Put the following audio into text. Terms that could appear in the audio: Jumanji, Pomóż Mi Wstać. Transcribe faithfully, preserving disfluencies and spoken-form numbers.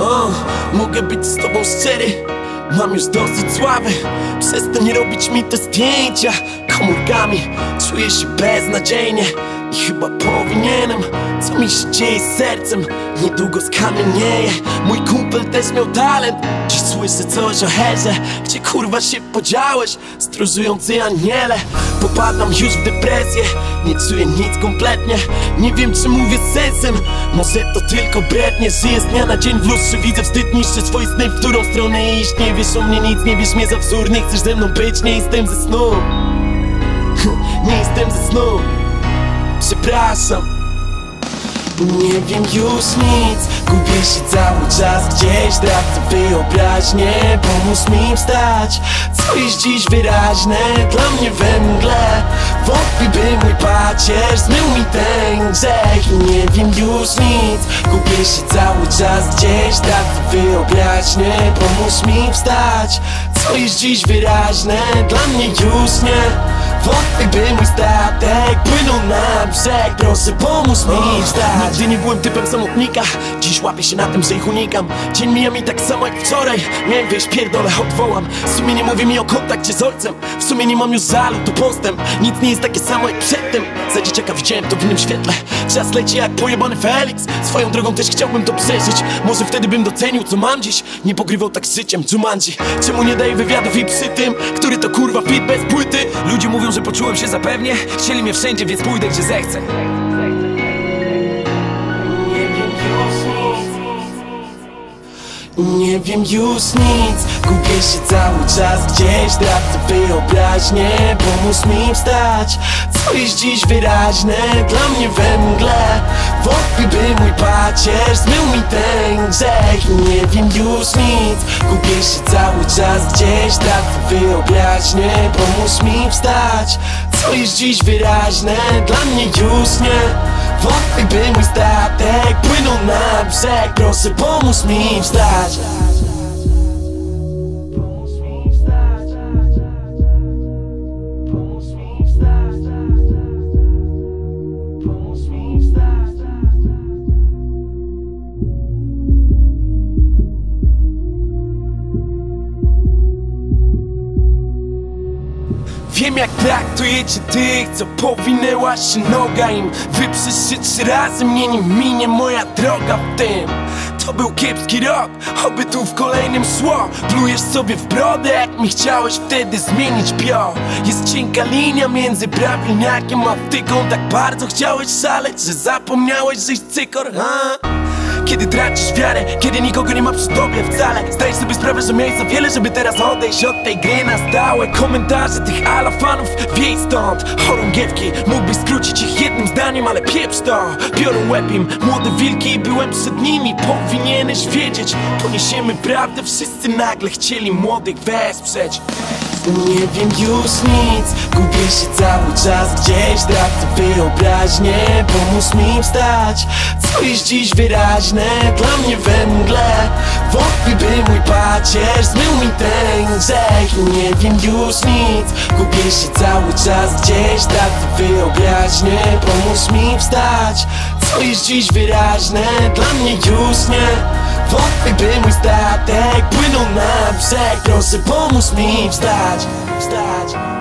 uh, Mogę być z tobą szczery, mam już dosyć sławy. Przestań robić mi te zdjęcia komórkami. Czuję się beznadziejnie i chyba powinienem. Co mi się dzieje z sercem? Niedługo skamienieje. Mój kumpel też miał talent. Dziś słyszę coś o herze. Gdzie kurwa się podziałeś, stróżujący aniele? Popadam już w depresję, nie czuję nic kompletnie. Nie wiem, czy mówię z sensem, może to tylko brednie. Żyję z dnia na dzień, w lustrze widzę wstyd, niszczę swoje sny. W którą stronę iść? Nie wiesz o mnie nic, nie bierz mnie za wzór. Nie chcesz ze mną być, nie jestem ze snu. Nie jestem ze snu. Przepraszam. Nie wiem już nic, gubię się cały czas gdzieś, tracę wyobraźnię. Pomóż mi wstać, co jest dziś wyraźne dla mnie we mgle. Wątpię, by mój pacierz zmył mi ten grzech. Nie wiem już nic, gubię się cały czas gdzieś, tracę wyobraźnię. Pomóż mi wstać, co jest dziś wyraźne dla mnie już nie. Wątpię, by mój statek płynął na brzeg. Proszę, pomóż mi wstać. Nigdy nie byłem typem samotnika, dziś łapię się na tym, że ich unikam. Dzień mija mi tak samo jak wczoraj. Nie wiesz, pierdolę, odwołam. W sumie nie mówi mi o kontakcie z ojcem. W sumie nie mam już żalu, to postęp. Nic nie jest takie samo jak przedtem. Za dzieciaka widziałem to w innym świetle. Czas leci jak pojebany Felix. Swoją drogą też chciałbym to przeżyć. Może wtedy bym docenił, co mam dziś. Nie pogrywał tak z życiem, Jumanji. Czemu nie daję wywiadów i przy tym, który to kurwa fit bez płyty? Ludzie mówią, że poczułem się zapewnie. Chcieli mnie wszędzie, więc pójdę, gdzie zechcę. Nie wiem już nic, gubię się cały czas gdzieś, tracę wyobraźnię. Pomóż mi wstać, co jest dziś wyraźne dla mnie we mgle. Wątpię, by mój pacierz zmył mi ten grzech. Nie wiem już nic, gubię się cały czas gdzieś, tracę wyobraźnię. Pomóż mi wstać, co jest dziś wyraźne dla mnie już nie. Wątpię, by mój statek płynął na brzeg. Proszę, pomóż mi wstać. Pomóż mi wstać. Pomóż mi wstać. Pomóż mi wstać. Wiem, jak traktujecie tych, co powinęła się noga im. Wy przyszedł razem mnie, nie minie moja droga w tym. To był kiepski rok, oby tu w kolejnym szło. Plujesz sobie w brodę, jak mi chciałeś wtedy zmienić bio. Jest cienka linia między prawilniakiem a wtyką. Tak bardzo chciałeś szaleć, że zapomniałeś, żeś cykor, ha? Kiedy tracisz wiarę, kiedy nikogo nie ma przy tobie wcale. Zdajesz sobie sprawę, że miałeś za wiele, żeby teraz odejść od tej gry na stałe. Komentarze tych ala fanów, wiej stąd, chorągiewki. Mógłbyś skrócić ich jednym zdaniem, ale pieprz to. Biorą łeb im młode wilki i byłem przed nimi. Powinieneś wiedzieć, poniesiemy prawdę. Wszyscy nagle chcieli młodych wesprzeć. Nie wiem już nic, gubię się cały czas gdzieś, tracę wyobraźnię. Pomóż mi wstać, co jest dziś wyraźne dla mnie we mgle. Wątpię, by mój pacierz zmył mi ten grzech. Nie wiem już nic, gubię się cały czas gdzieś, tracę wyobraźnię. Pomóż mi wstać, co jest dziś wyraźne dla mnie już nie. Wątpię, by mój statek płynął na brzeg. Proszę, pomóż mi wstać, wstać.